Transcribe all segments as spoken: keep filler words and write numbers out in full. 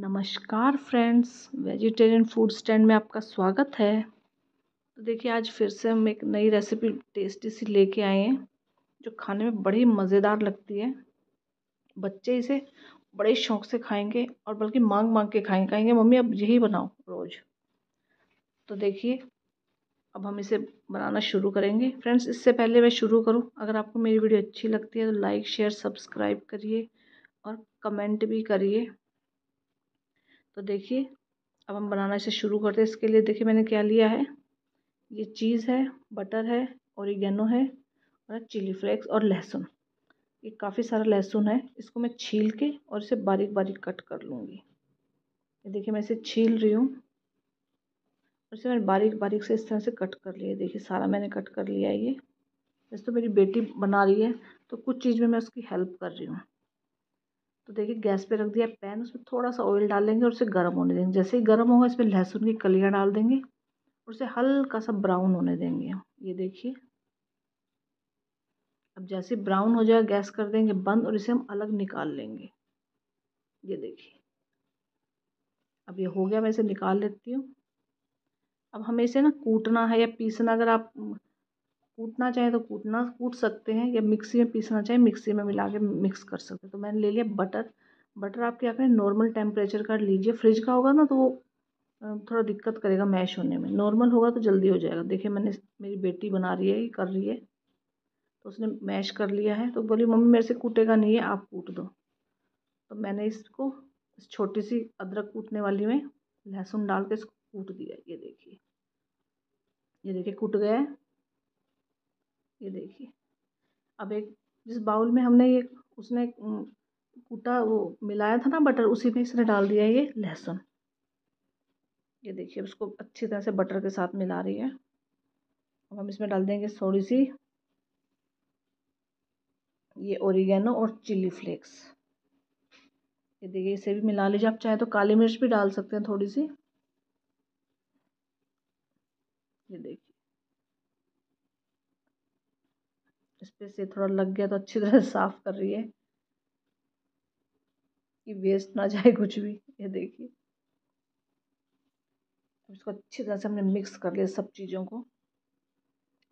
नमस्कार friends, vegetarian food stand में आपका स्वागत है। तो देखिए, आज फिर से हम एक नई रेसिपी टेस्टी सी लेके आए हैं जो खाने में बड़ी मज़ेदार लगती है। बच्चे इसे बड़े शौक से खाएंगे और बल्कि मांग मांग के खाएंगे खाएंगे मम्मी अब यही बनाओ रोज़। तो देखिए, अब हम इसे बनाना शुरू करेंगे। फ्रेंड्स, इससे पहले मैं शुरू करूँ, अगर आपको मेरी वीडियो अच्छी लगती है तो लाइक शेयर सब्सक्राइब करिए और कमेंट भी करिए। तो देखिए, अब हम बनाना इसे शुरू करते हैं। इसके लिए देखिए मैंने क्या लिया है, ये चीज़ है, बटर है, ओरिगैनो है और चिली फ्लेक्स और लहसुन। ये काफ़ी सारा लहसुन है, इसको मैं छील के और इसे बारीक बारीक कट कर लूँगी। ये देखिए मैं इसे छील रही हूँ और इसे मैंने बारीक बारीक से इस तरह से कट कर लिया। देखिए सारा मैंने कट कर लिया है। ये वैसे तो मेरी बेटी बना रही है तो कुछ चीज़ में मैं उसकी हेल्प कर रही हूँ। तो देखिए गैस पे रख दिया पैन, उसमें थोड़ा सा ऑयल डालेंगे और उसे गर्म होने देंगे। जैसे ही गर्म होगा इसमें लहसुन की कलियां डाल देंगे और उसे हल्का सा ब्राउन होने देंगे। ये देखिए, अब जैसे ब्राउन हो जाएगा गैस कर देंगे बंद और इसे हम अलग निकाल लेंगे। ये देखिए अब ये हो गया, मैं इसे निकाल लेती हूँ। अब हमें इसे ना कूटना है या पीसना, अगर आप कूटना चाहें तो कूटना कूट सकते हैं या मिक्सी में पीसना चाहें मिक्सी में मिला के मिक्स कर सकते हैं। तो मैंने ले लिया बटर। बटर आपके यहाँ पे नॉर्मल टेम्परेचर का लीजिए, फ्रिज का होगा ना तो वो थोड़ा दिक्कत करेगा मैश होने में, नॉर्मल होगा तो जल्दी हो जाएगा। देखिए मैंने, मेरी बेटी बना रही है, कर रही है, तो उसने मैश कर लिया है। तो बोली मम्मी मेरे से कूटेगा नहीं है, आप कूट दो। तो मैंने इसको इस छोटी सी अदरक कूटने वाली में लहसुन डाल के इसको कूट दिया। ये देखिए, ये देखिए कूट गया है। ये देखिए, अब एक जिस बाउल में हमने ये उसने कूटा वो मिलाया था ना बटर, उसी में इसने डाल दिया ये लहसुन। ये देखिए उसको अच्छी तरह से बटर के साथ मिला रही है। अब हम इसमें डाल देंगे थोड़ी सी ये ओरिगैनो और चिली फ्लेक्स। ये देखिए इसे भी मिला लीजिए, आप चाहे तो काली मिर्च भी डाल सकते हैं थोड़ी सी। ये देखिए इस पर से थोड़ा लग गया तो अच्छी तरह साफ़ कर रही है कि वेस्ट ना जाए कुछ भी। ये देखिए इसको अच्छी तरह से हमने मिक्स कर लिया सब चीज़ों को।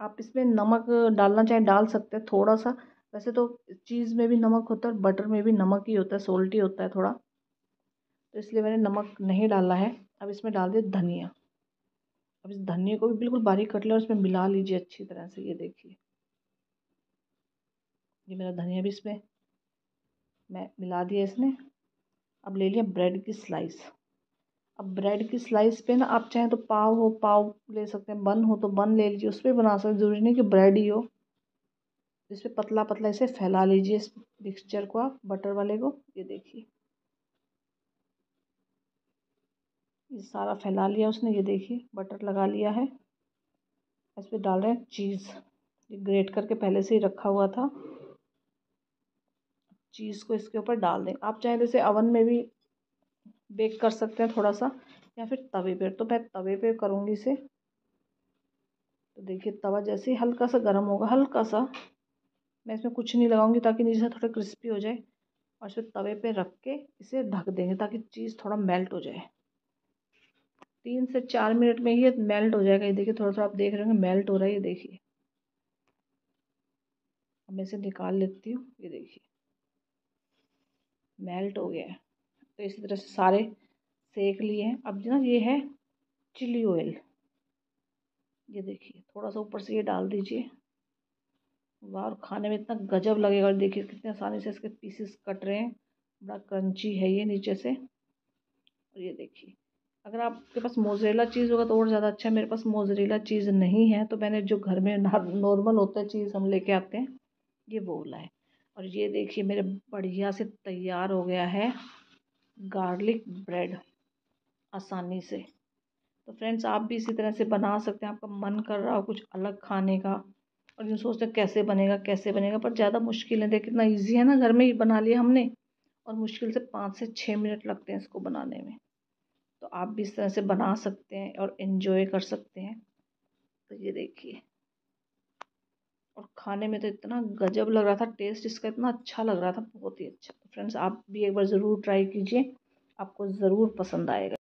आप इसमें नमक डालना चाहें डाल सकते हैं थोड़ा सा, वैसे तो चीज़ में भी नमक होता है, बटर में भी नमक ही होता है, सोल्ट ही होता है थोड़ा, तो इसलिए मैंने नमक नहीं डाला है। अब इसमें डाल दिया धनिया। अब इस धनिया को भी बिल्कुल बारीक कट लिया और इसमें मिला लीजिए अच्छी तरह से। ये देखिए ये मेरा धनिया भी इसमें मैं मिला दिया इसने। अब ले लिया ब्रेड की स्लाइस। अब ब्रेड की स्लाइस पे ना आप चाहें तो पाव हो पाव ले सकते हैं, बन हो तो बन ले लीजिए, उस पर बना सकते हैं, जरूरी नहीं कि ब्रेड ही हो। इस पर पतला पतला इसे फैला लीजिए इस मिक्सचर को, आप बटर वाले को। ये देखिए ये सारा फैला लिया उसने। ये देखिए बटर लगा लिया है। इस पर डाल रहे हैं चीज़, ये ग्रेट करके पहले से ही रखा हुआ था। चीज़ को इसके ऊपर डाल दें। आप चाहें तो इसे अवन में भी बेक कर सकते हैं थोड़ा सा या फिर तवे पे, तो मैं तवे पे करूँगी इसे। तो देखिए तवा जैसे ही हल्का सा गर्म होगा, हल्का सा, मैं इसमें कुछ नहीं लगाऊंगी ताकि नीचे से थोड़ा क्रिस्पी हो जाए, और इसे तवे पे रख के इसे ढक देंगे ताकि चीज़ थोड़ा मेल्ट हो जाए। तीन से चार मिनट में ये मेल्ट हो जाएगा। ये देखिए थोड़ा थोड़ा आप देख रहे होंगे मेल्ट हो रहा है। ये देखिए अब मैं इसे निकाल लेती हूँ। ये देखिए मेल्ट हो गया है। तो इसी तरह से सारे सेक लिए हैं। अब ना ये है चिली ऑयल, ये देखिए थोड़ा सा ऊपर से ये डाल दीजिए। वाह, और खाने में इतना गजब लगेगा। और देखिए कितने आसानी से इसके पीसेस कट रहे हैं, बड़ा क्रंची है ये नीचे से। और ये देखिए अगर आपके पास मोज़रेला चीज़ होगा तो और ज़्यादा अच्छा है। मेरे पास मोज़रेला चीज़ नहीं है तो मैंने जो घर में नॉर्मल होता है चीज़ हम लेके आते हैं, ये वो लाए। और ये देखिए मेरे बढ़िया से तैयार हो गया है गार्लिक ब्रेड आसानी से। तो फ्रेंड्स आप भी इसी तरह से बना सकते हैं। आपका मन कर रहा हो कुछ अलग खाने का और यूँ सोचते हैं कैसे बनेगा कैसे बनेगा, पर ज़्यादा मुश्किल नहीं। देखिए कितना इजी है ना, घर में ही बना लिया हमने और मुश्किल से पाँच से छः मिनट लगते हैं इसको बनाने में। तो आप भी इस तरह से बना सकते हैं और इन्जॉय कर सकते हैं। तो ये देखिए, और खाने में तो इतना गजब लग रहा था, टेस्ट इसका इतना अच्छा लग रहा था, बहुत ही अच्छा। तो फ्रेंड्स आप भी एक बार ज़रूर ट्राई कीजिए आपको ज़रूर पसंद आएगा।